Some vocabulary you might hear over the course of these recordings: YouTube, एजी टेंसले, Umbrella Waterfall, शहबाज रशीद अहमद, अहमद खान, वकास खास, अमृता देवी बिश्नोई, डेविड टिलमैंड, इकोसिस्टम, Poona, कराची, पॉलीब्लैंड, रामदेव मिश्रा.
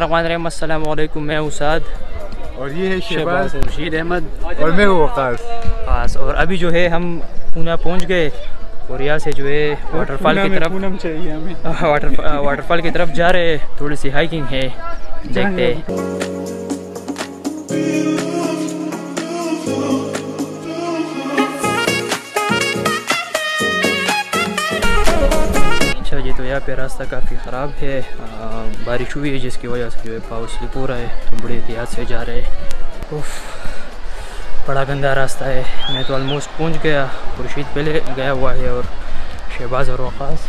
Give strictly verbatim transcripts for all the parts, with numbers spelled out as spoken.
बिस्मिल्लाहिर्रहमानिर्रहीम, अस्सलाम वालेकुम। मैं उसाद और ये है शहबाज रशीद अहमद और मैं हूँ वकास खास। और अभी जो है हम पूना पहुँच गए और यहाँ से जो है वाटरफॉल की तरफ वाटर वाटरफॉल की तरफ जा रहे हैं। थोड़ी सी हाइकिंग है, देखते हैं। तो यहाँ पे रास्ता काफ़ी ख़राब है, आ, बारिश हुई है जिसकी वजह से जो है पाव स्लिप हो रहा है। तो बड़े एहतियात से जा रहे हैं। उफ, बड़ा गंदा रास्ता है। मैं तो ऑलमोस्ट पहुँच गया, खुर्शीद पहले गया हुआ है और शहबाज और वकास।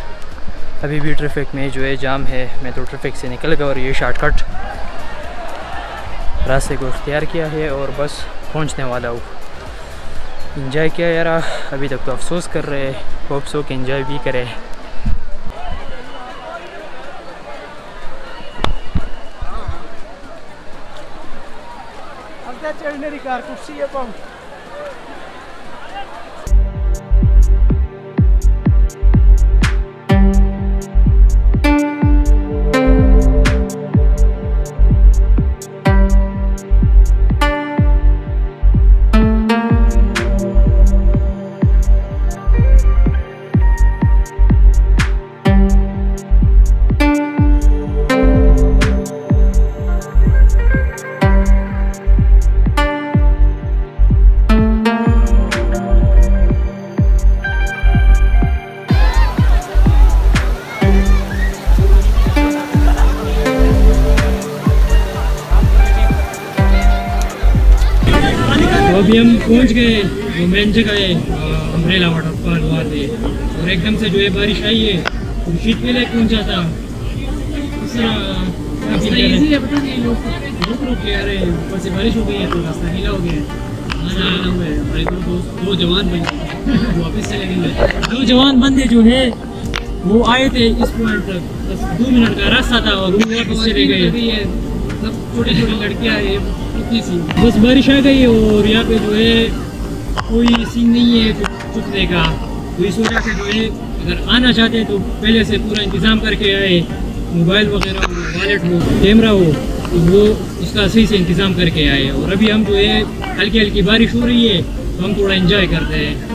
अभी भी ट्रैफिक में जो है जाम है। मैं तो ट्रैफिक से निकल गया और ये शॉर्टकट रास्ते को इख्तियार किया है और बस पहुँचने वाला हूँ। इंजॉय किया यार, अभी तक तो अफसोस कर रहे हैं। होप्स हो कि इंजॉय भी करें। चढ़ने कार कुर्सी है पाऊँ। अभी हम पहुंच गए वो मेन जगह है, अम्ब्रेला वाटरफॉल। वहाँ से और एकदम से जो है बारिश आई है। खुर्शीद पहले पहुंचा था, रास्ता ईजी है, पता नहीं लोग रुक रुक के आ रहे हैं। ऊपर से बारिश हो गई है तो रास्ता गीला हो गया है। हमारे दो जवान बंदे वापस चले गए। दो जवान बंदे जो है वो आए थे इस पॉइंट तक, बस दो मिनट का रास्ता था और वो वापस चले गए। सब छोटी छोटी लड़कियाँ हैं इतनी सी। बस बारिश आ गई और यहाँ पे जो है कोई सीन नहीं है छुपने का। तो इस वजह से जो है अगर आना चाहते हैं तो पहले से पूरा इंतज़ाम करके आए। मोबाइल वगैरह हो, वॉलेट हो, कैमरा हो, तो वो उसका सही से इंतज़ाम करके आए। और अभी हम जो है हल्की हल्की बारिश हो रही है तो हम थोड़ा इंजॉय करते हैं।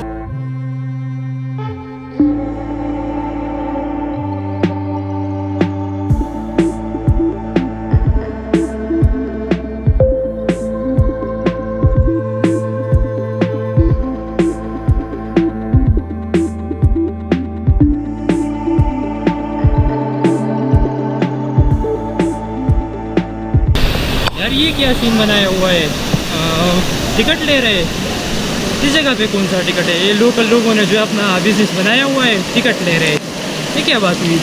ये क्या सीन बनाया हुआ है, टिकट ले रहे हैं। इस जगह पे कौन सा टिकट है? ये लोकल लोगों ने जो अपना बिजनेस बनाया हुआ है, टिकट ले रहे हैं। ये क्या बात हुई?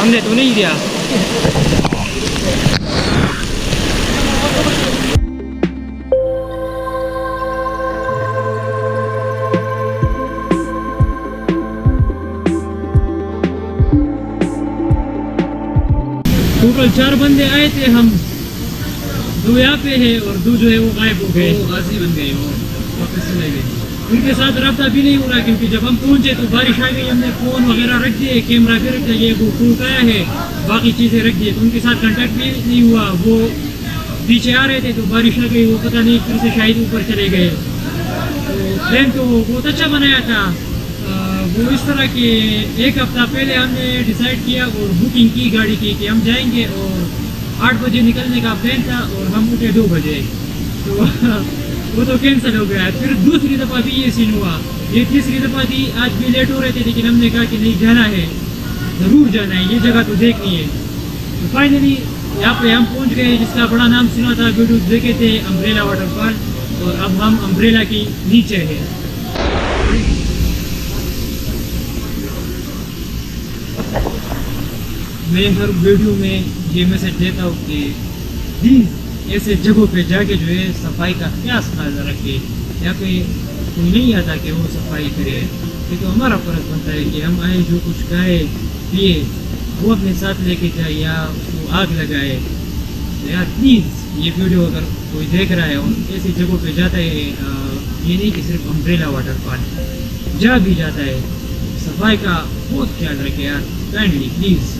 हमने तो नहीं दिया। टोटल चार बंदे आए थे हम, दो यहाँ पे है और दो जो है वो गायब हो गए, गाजी बन गए, वो वापस चले गए। उनके साथ रब्ता भी नहीं हो रहा क्योंकि जब हम पहुंचे तो बारिश आ गई। हमने फ़ोन वगैरह रख दिए, कैमरा भी रख दिया, वो फोन आया है, बाकी चीज़ें रख दिए। तो उनके साथ कांटेक्ट भी नहीं हुआ। वो पीछे आ रहे थे तो बारिश आ गई, वो पता नहीं फिर से शायद ऊपर चले गए। तो प्लान तो बहुत अच्छा बनाया था। वो इस तरह के एक हफ्ता पहले हमने डिसाइड किया और बुकिंग की गाड़ी की कि हम जाएँगे और आठ बजे निकलने का प्लान था और हम उठे दो बजे, तो वो तो कैंसिल हो गया। फिर दूसरी दफ़ा भी ये सीन हुआ। ये किस रीजन पर थी, आज भी लेट हो रहे थे लेकिन हमने कहा कि नहीं जाना है, ज़रूर जाना है, ये जगह तो देखनी है। तो फाइनली यहाँ पे हम पहुँच गए, जिसका बड़ा नाम सुना था, वीडियो देखे थे, अम्ब्रेला वाटरफॉल। और अब हम अम्ब्रेला के नीचे हैं। मैं हर वीडियो में ये मैसेज देता हूँ कि प्लीज़ ऐसे जगहों पे जाके जो है सफाई का ख्याल ख्याल रखें, या फिर कोई नहीं आता कि वो सफाई करे, ये तो हमारा फर्ज बनता है कि हम आए जो कुछ खाए पिए वो अपने साथ लेके जाए या उसको आग लगाए। तो यार प्लीज़ ये वीडियो अगर कोई देख रहा है और ऐसी जगहों पे जाता है, ये नहीं कि सिर्फ अम्ब्रेला वाटरफॉल, जहाँ भी जाता है सफाई का बहुत ख्याल रखें यार, काइंडली प्लीज़।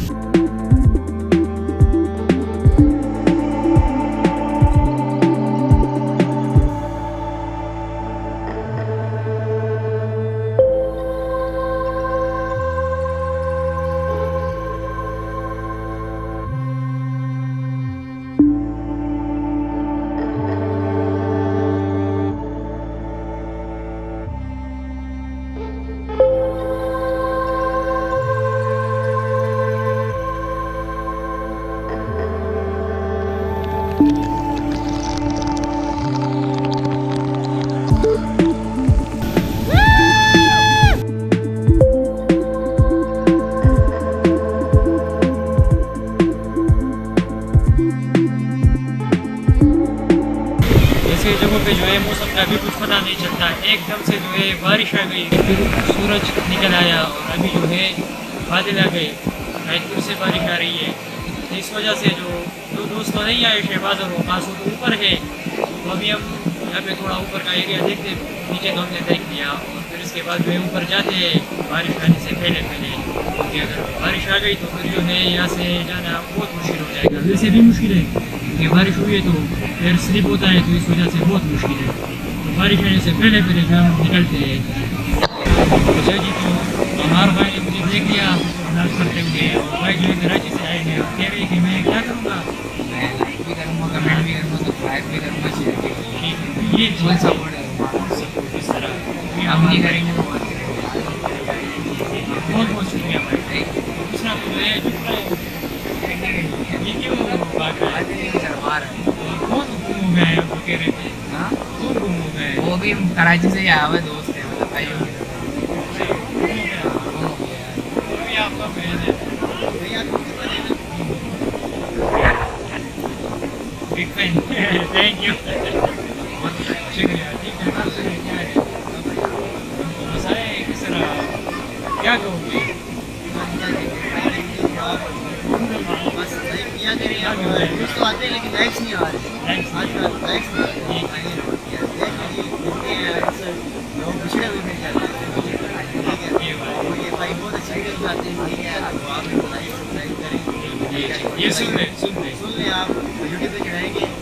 जगहों पे जो है मौसम का भी कुछ पता नहीं चलता, एकदम से जो है बारिश आ गई, फिर सूरज निकल आया और अभी जो है बादल आ गए, दूर से बारिश आ रही है। इस वजह से जो दो दोस्त तो नहीं आए, शहबाज और वकास तो ऊपर है, तो अभी हम यहाँ पे थोड़ा ऊपर का एरिया देखते, नीचे तो हमने देख लिया और फिर इसके बाद जो है ऊपर जाते हैं बारिश आने से पहले पहले, क्योंकि अगर बारिश आ गई तो फिर जो है यहाँ से जाना बहुत मुश्किल हो जाएगा। वैसे भी मुश्किल है, बारिश हुई है तो पैर स्लिप होता है, तो इस वजह से बहुत मुश्किल है। तो बारिश आने से पहले पहले हम निकलते हैं। तो जी तो हमारे भाई ने मुझे देख लिया करते हुए, भाई जो है कराची से आए हैं, कह रहे कि मैं क्या करूँगा, मैं लाइक भी करूँगा, कमेंट भी करूँगा, सब्सक्राइब भी करूँगा, शेयर भी करूँगा, ये फुल सपोर्ट है। इस तरह हम नहीं करेंगे तो बहुत बहुत शुक्रिया भाई। दूसरा वो भी कराची से आया हुआ दोस्त है, मतलब भाई हो गया, आपका बहन है, थैंक यू, बहुत शुक्रिया। क्या कहोगे, तो आते हैं लेकिन लाइक्स नहीं आ रहे हैं, आजकल लाइक्स नहीं आ रहे हैं, लोग पिछड़े हुए मिल जाते हैं। ये भाई बहुत अच्छी वीडियो बनाते हैं, ठीक है, तो आप लाइक करें, ये सुन लें सुन लें सुन लें आप यूट्यूब पे चढ़ाएंगे।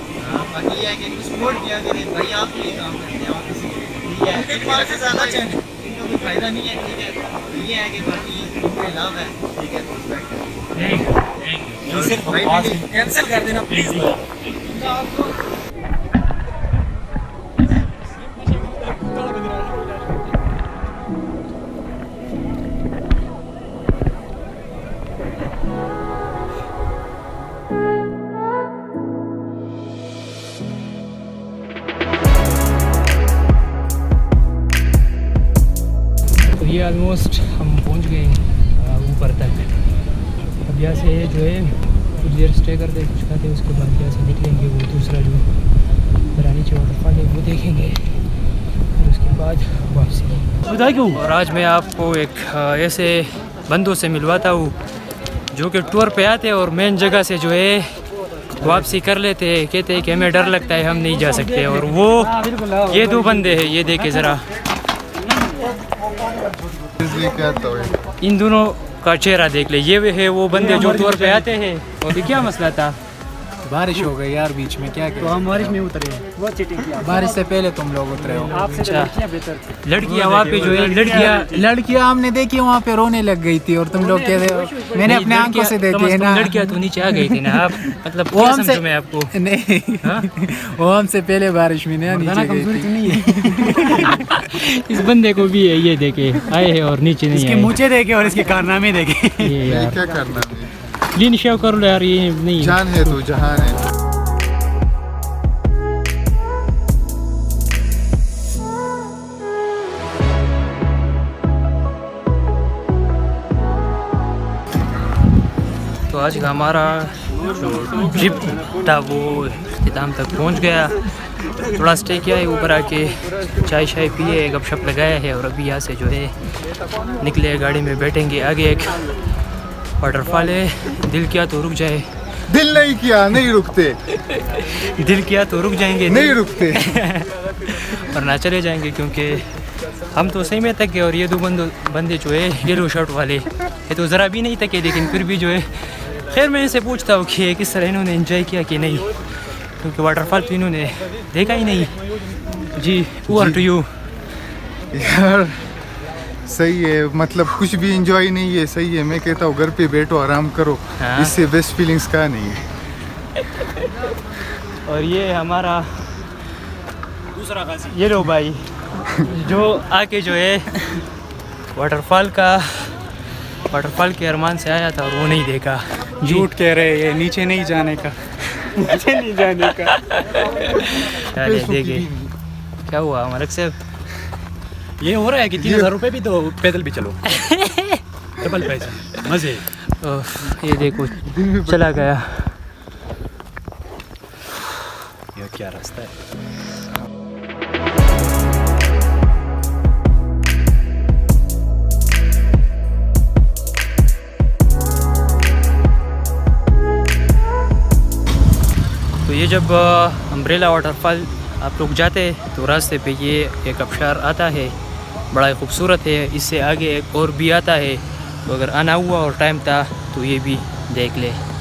बाकी ये है कि सपोर्ट किया करें भाई, आप ये काम करते हैं और किसी के ठीक है, एक बार से ज़्यादा चैनल इनको कोई फ़ायदा नहीं है, ठीक है। ये है कि बाकी लाभ है, ठीक है, रिस्पेक्ट है, कैंसिल कर देना प्लीज। तो ये ऑलमोस्ट हम पहुंच गए ऊपर तक। अब यहाँ से जो है कुछ देर स्टे करते हैं, कुछ खाते हैं, उसके बाद यहाँ से निकलेंगे, वो दूसरा जो रानीचे वाटरफॉल है वो देखेंगे, फिर उसके बाद वापसी खुदा क्यों। और आज मैं आपको एक ऐसे बंदों से मिलवाता हूँ जो कि टूर पे आते हैं और मेन जगह से जो है वापसी कर लेते हैं, कहते हैं कि हमें डर लगता है, हम नहीं जा सकते। और वो ये दो बंदे हैं, ये देखे ज़रा, इन दोनों का चेहरा देख ले, ये है वो बंदे जो टूर पे आते हैं। और क्या मसला था बारिश हो गई यार बीच में, क्या तो हम बारिश में उतरे हैं, वो चीटिंग किया। बारिश से पहले तुम लोग उतरे हो। आपसे लड़कियां बेहतर थी, लड़कियां वहाँ पे जो है लड़कियां लड़कियां हमने देखी वहाँ पे रोने लग गई थी और तुम लोग कह रहे हो मैंने अपने आंखों से देखी है ना। लड़कियां तो नीचे आ गई थी ना, मतलब वो हमसे आपको नहीं, वो हमसे पहले बारिश में इस बंदे को भी है ये देखे आए है और नीचे नहीं, इसके मुझे देखे और इसके कारनामे देखे। क्या कारनामे लीन शेव कर लो यार, ये नहीं जान है तो जहान है। तो आज का हमारा जो ट्रिप था वो इख्तिताम तक पहुंच गया। थोड़ा स्टे किया है ऊपर आके, चाय शाय पिए, गपशप लगाया है और अभी यहाँ से जो है निकले, गाड़ी में बैठेंगे। आगे एक वाटरफॉल है, दिल किया तो रुक जाए, दिल नहीं किया नहीं रुकते दिल किया तो रुक जाएंगे नहीं रुकते और ना चले जाएंगे, क्योंकि हम तो सही में थक गए। और ये दो बंद बंदे जो है येलो शर्ट वाले ये तो ज़रा भी नहीं थके, लेकिन फिर भी जो है खैर मैं इनसे पूछता हूँ कि किस तरह इन्होंने एंजॉय किया कि नहीं, क्योंकि वाटरफॉल तो इन्होंने देखा ही नहीं। जी ओवर टू यू। यार सही है, मतलब कुछ भी एंजॉय नहीं है। सही है, मैं कहता हूँ घर पे बैठो आराम करो, हाँ। इससे बेस्ट फीलिंग्स का नहीं है। और ये हमारा दूसरा गाजी, ये लो भाई जो आके जो है वाटरफॉल का वाटरफॉल के अरमान से आया था और वो नहीं देखा। झूठ कह रहे हैं, नीचे नहीं जाने का नीचे नहीं जाने का देखिए क्या हुआ हमारे से। ये हो रहा है कि तीन हजार रुपये भी दो, पैदल भी चलो डबल पैसे मजे। ये देखो चला गया, ये क्या रास्ता है। तो ये जब अम्ब्रेला वाटरफॉल आप लोग जाते तो रास्ते पे ये एक अबशार आता है, बड़ा ही खूबसूरत है। इससे आगे एक और भी आता है, तो अगर आना हुआ और टाइम था तो ये भी देख ले।